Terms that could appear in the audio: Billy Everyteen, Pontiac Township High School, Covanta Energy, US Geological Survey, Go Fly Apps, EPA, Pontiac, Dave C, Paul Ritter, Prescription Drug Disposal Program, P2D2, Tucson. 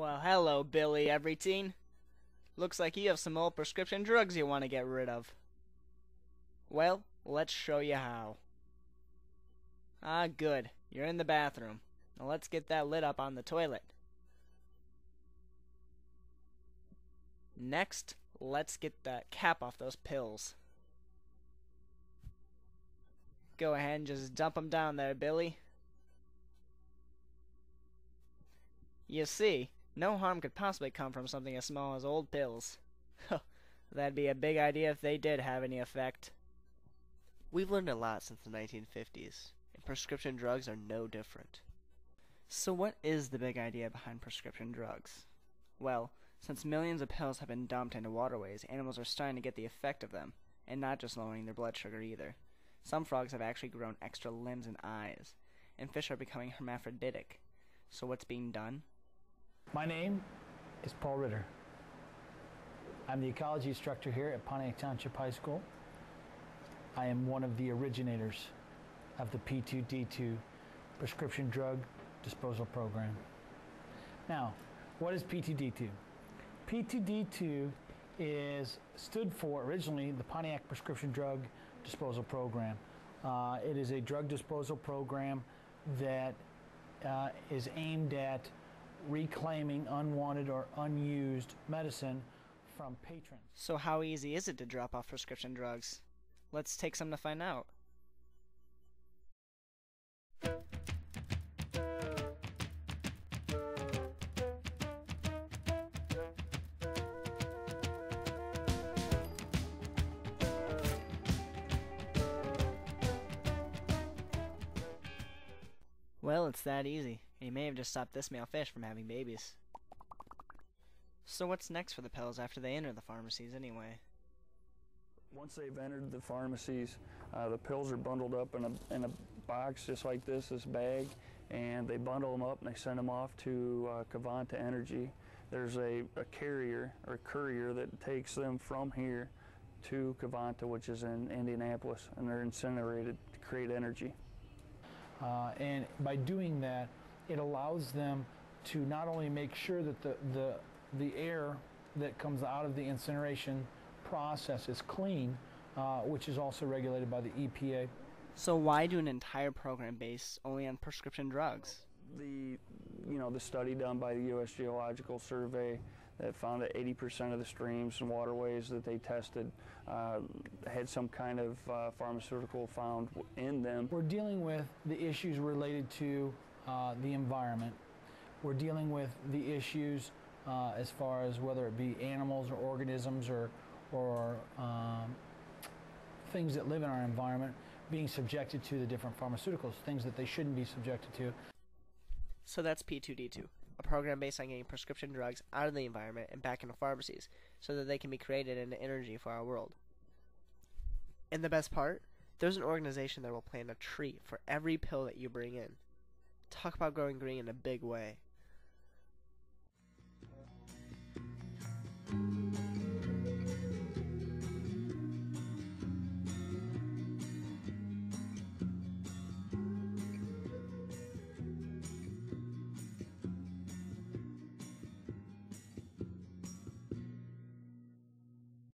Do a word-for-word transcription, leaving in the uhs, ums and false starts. Well, hello, Billy Everyteen. Looks like you have some old prescription drugs you want to get rid of. Well, let's show you how. Ah, good. You're in the bathroom. Now let's get that lid up on the toilet. Next, let's get that cap off those pills. Go ahead and just dump them down there, Billy. You see, no harm could possibly come from something as small as old pills. That'd be a big idea if they did have any effect. We've learned a lot since the nineteen fifties, and prescription drugs are no different. So what is the big idea behind prescription drugs? Well, since millions of pills have been dumped into waterways, animals are starting to get the effect of them, and not just lowering their blood sugar either. Some frogs have actually grown extra limbs and eyes, and fish are becoming hermaphroditic. So what's being done? My name is Paul Ritter. I'm the ecology instructor here at Pontiac Township High School. I am one of the originators of the P two D two prescription drug disposal program. Now, what is P two D two? P two D two is stood for originally the Pontiac Prescription Drug Disposal Program. Uh, it is a drug disposal program that uh, is aimed at reclaiming unwanted or unused medicine from patrons. So how easy is it to drop off prescription drugs? Let's take some to find out. Well, it's that easy. He may have just stopped this male fish from having babies. So what's next for the pills after they enter the pharmacies anyway? Once they've entered the pharmacies, uh, the pills are bundled up in a, in a box just like this, this bag, and they bundle them up and they send them off to uh, Covanta Energy. There's a, a carrier or a courier that takes them from here to Covanta, which is in Indianapolis, and they're incinerated to create energy. Uh, and by doing that, it allows them to not only make sure that the, the, the air that comes out of the incineration process is clean, uh, which is also regulated by the E P A. So why do an entire program based only on prescription drugs? The, you know, the study done by the U S Geological Survey that found that eighty percent of the streams and waterways that they tested uh, had some kind of uh, pharmaceutical found in them. We're dealing with the issues related to uh, the environment. We're dealing with the issues uh, as far as whether it be animals or organisms or, or um, things that live in our environment being subjected to the different pharmaceuticals, things that they shouldn't be subjected to. So that's P two D two. A program based on getting prescription drugs out of the environment and back into pharmacies so that they can be created into energy for our world. And the best part? There's an organization that will plant a tree for every pill that you bring in. Talk about growing green in a big way.